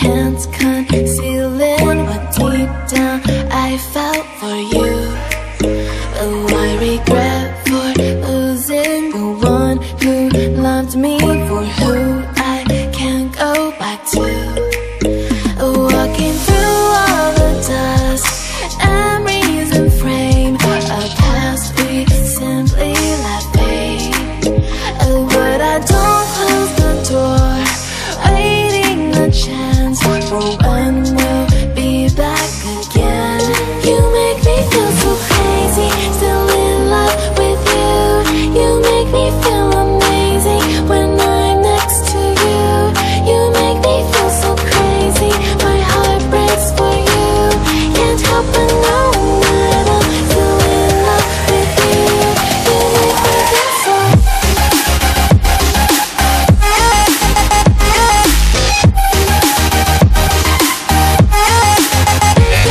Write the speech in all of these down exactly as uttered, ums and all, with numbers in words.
hands concealing what deep down I felt for you. Oh, I regret for losing the one who loved me, for who I can't go back to. Oh, walking through all the dust, memories and frame, a past we simply let fade. Oh, but I don't close the door, waiting a chance for when we'll be back again. You make me feel so crazy, still in love with you. You make me feel amazing when I'm next to you. You make me feel so crazy, my heart breaks for you. Can't help but know that I'm still in love with you. You make me feel so. When there's no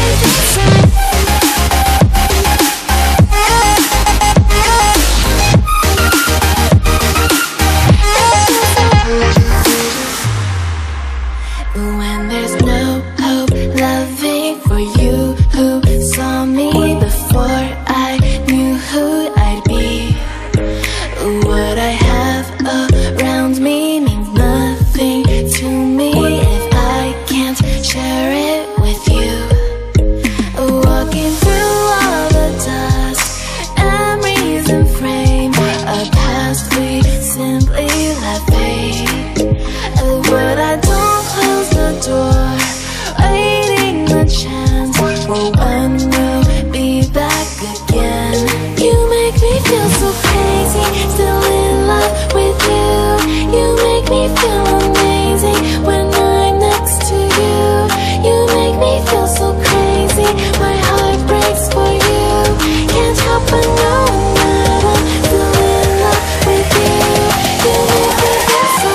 hope, loving for you who saw me before I knew who I'd be. What I have around me means nothing to me if I can't share it with you. Walking through all the dust, memories and frame, a past we simply let fade. What I don't door, waiting a chance for when we'll be back again. You make me feel so crazy, still in love with you. You make me feel amazing when I'm next to you. You make me feel so crazy, my heart breaks for you. Can't help but know that I'm still in love with you. You make me feel so.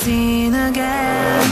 Seen again.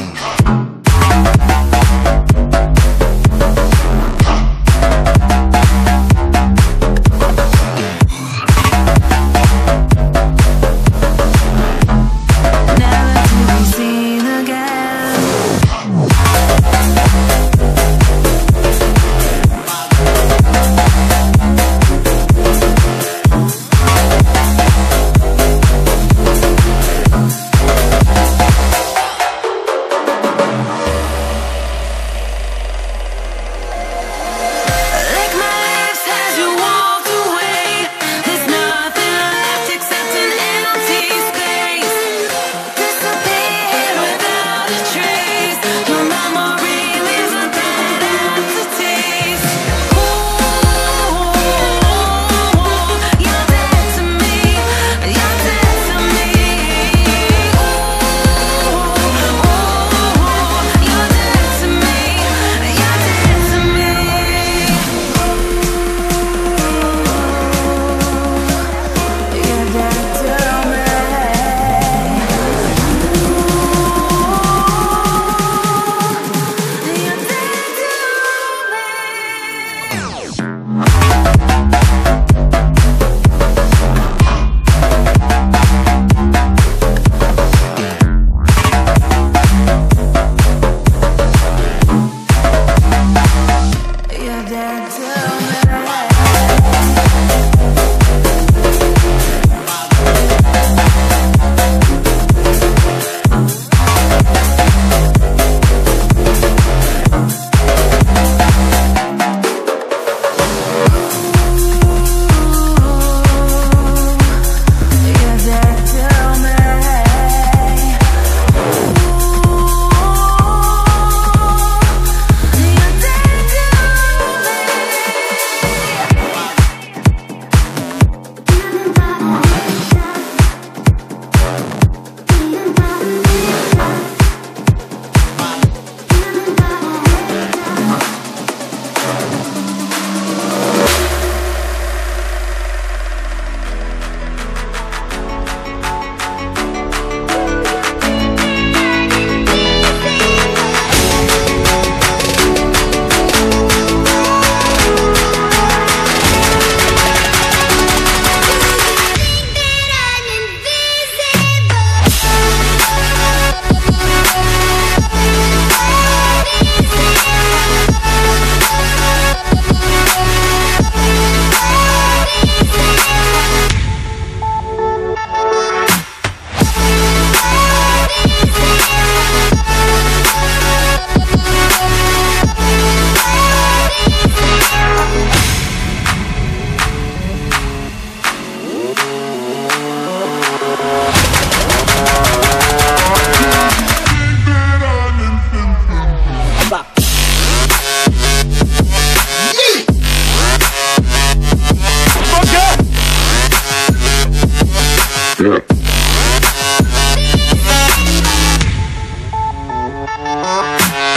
step.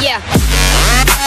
Yeah.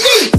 Yeet!